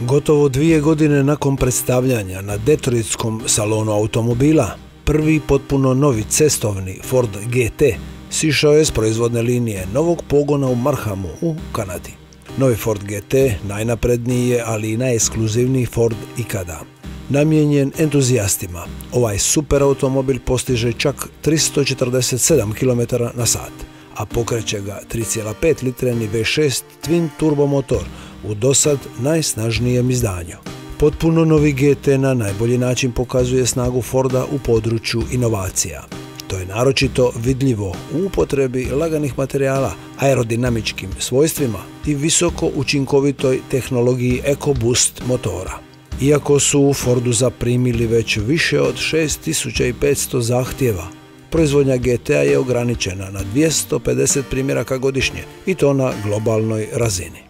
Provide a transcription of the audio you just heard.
Gotovo 2 godine nakon predstavljanja na Detroitskom salonu automobila, prvi potpuno novi cestovni Ford GT sišao je s proizvodne linije novog pogona u Marhamu u Kanadi. Novi Ford GT najnapredniji je, ali i najekskluzivniji Ford ikada. Namijenjen entuzijastima, ovaj super automobil postiže čak 347 km/h, a pokreće ga 3,5 litreni V6 twin turbo motor u dosad najsnažnijem izdanju. Potpuno novi GT na najbolji način pokazuje snagu Forda u području inovacija. To je naročito vidljivo u upotrebi laganih materijala, aerodinamičkim svojstvima i visoko učinkovitoj tehnologiji EcoBoost motora. Iako su u Fordu zaprimili već više od 6500 zahtjeva, proizvodnja GT-a je ograničena na 250 primjeraka godišnje, i to na globalnoj razini.